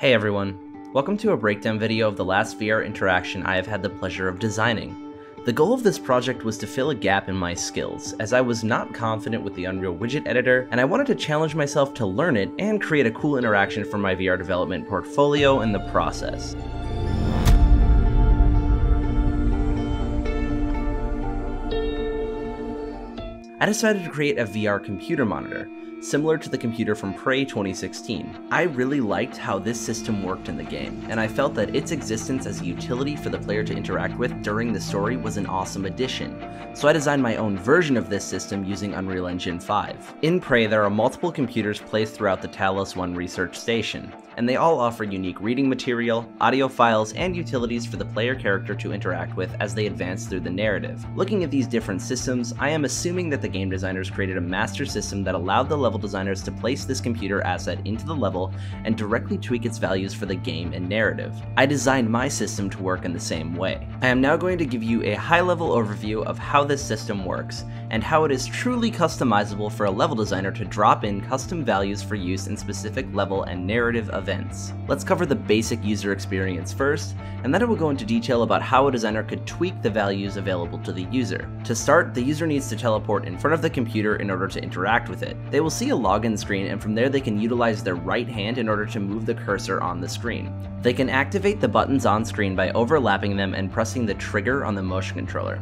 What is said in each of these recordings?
Hey everyone, welcome to a breakdown video of the last VR interaction I have had the pleasure of designing. The goal of this project was to fill a gap in my skills, as I was not confident with the Unreal Widget Editor, and I wanted to challenge myself to learn it and create a cool interaction for my VR development portfolio in the process. I decided to create a VR computer monitor, similar to the computer from Prey 2016. I really liked how this system worked in the game, and I felt that its existence as a utility for the player to interact with during the story was an awesome addition, so I designed my own version of this system using Unreal Engine 5. In Prey, there are multiple computers placed throughout the Talos 1 research station, and they all offer unique reading material, audio files, and utilities for the player character to interact with as they advance through the narrative. Looking at these different systems, I am assuming that the game designers created a master system that allowed the level designers to place this computer asset into the level and directly tweak its values for the game and narrative. I designed my system to work in the same way. I am now going to give you a high-level overview of how this system works, and how it is truly customizable for a level designer to drop in custom values for use in specific level and narrative events. Let's cover the basic user experience first, and then I will go into detail about how a designer could tweak the values available to the user. To start, the user needs to teleport in front of the computer in order to interact with it. They will see a login screen, and from there they can utilize their right hand in order to move the cursor on the screen. They can activate the buttons on screen by overlapping them and pressing the trigger on the motion controller.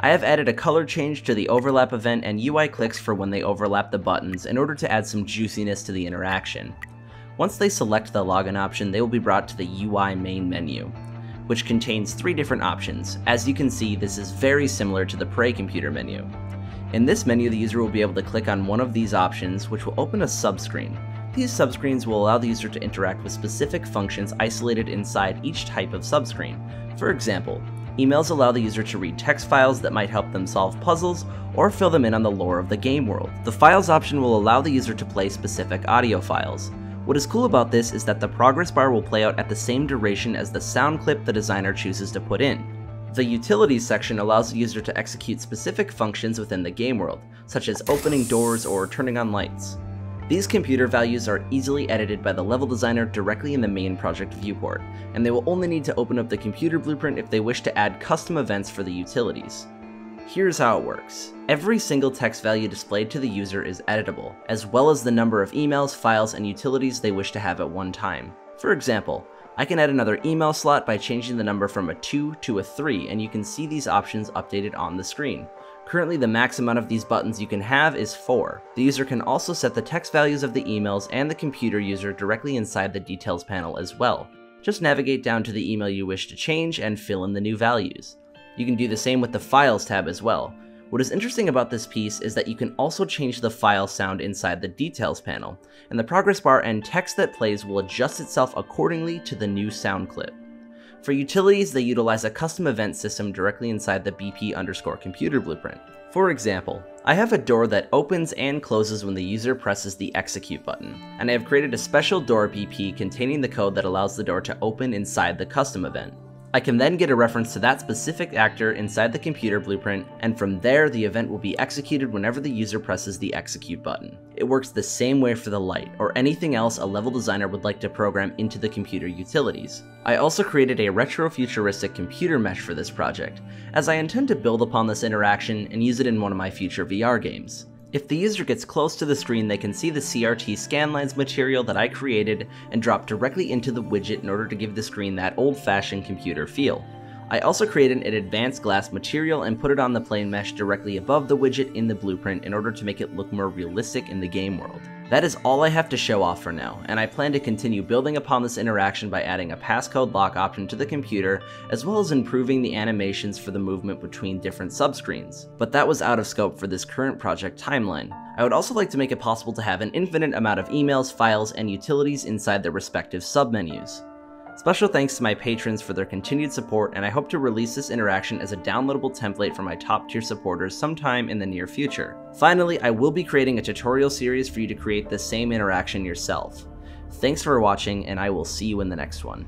I have added a color change to the overlap event and UI clicks for when they overlap the buttons in order to add some juiciness to the interaction. Once they select the login option, they will be brought to the UI main menu, which contains three different options. As you can see, this is very similar to the Prey computer menu. In this menu, the user will be able to click on one of these options, which will open a subscreen. These subscreens will allow the user to interact with specific functions isolated inside each type of subscreen. For example, emails allow the user to read text files that might help them solve puzzles or fill them in on the lore of the game world. The Files option will allow the user to play specific audio files. What is cool about this is that the progress bar will play out at the same duration as the sound clip the designer chooses to put in. The Utilities section allows the user to execute specific functions within the game world, such as opening doors or turning on lights. These computer values are easily edited by the level designer directly in the main project viewport, and they will only need to open up the computer blueprint if they wish to add custom events for the utilities. Here's how it works. Every single text value displayed to the user is editable, as well as the number of emails, files, and utilities they wish to have at one time. For example, I can add another email slot by changing the number from a 2 to a 3, and you can see these options updated on the screen. Currently, the max amount of these buttons you can have is 4. The user can also set the text values of the emails and the computer user directly inside the details panel as well. Just navigate down to the email you wish to change and fill in the new values. You can do the same with the Files tab as well. What is interesting about this piece is that you can also change the file sound inside the details panel, and the progress bar and text that plays will adjust itself accordingly to the new sound clip. For utilities, they utilize a custom event system directly inside the BP_computer blueprint. For example, I have a door that opens and closes when the user presses the execute button, and I have created a special door BP containing the code that allows the door to open inside the custom event. I can then get a reference to that specific actor inside the computer blueprint, and from there the event will be executed whenever the user presses the execute button. It works the same way for the light, or anything else a level designer would like to program into the computer utilities. I also created a retrofuturistic computer mesh for this project, as I intend to build upon this interaction and use it in one of my future VR games. If the user gets close to the screen, they can see the CRT scanlines material that I created and drop directly into the widget in order to give the screen that old-fashioned computer feel. I also created an advanced glass material and put it on the plane mesh directly above the widget in the blueprint in order to make it look more realistic in the game world. That is all I have to show off for now, and I plan to continue building upon this interaction by adding a passcode lock option to the computer, as well as improving the animations for the movement between different subscreens. But that was out of scope for this current project timeline. I would also like to make it possible to have an infinite amount of emails, files, and utilities inside their respective submenus. Special thanks to my patrons for their continued support, and I hope to release this interaction as a downloadable template for my top-tier supporters sometime in the near future. Finally, I will be creating a tutorial series for you to create the same interaction yourself. Thanks for watching, and I will see you in the next one.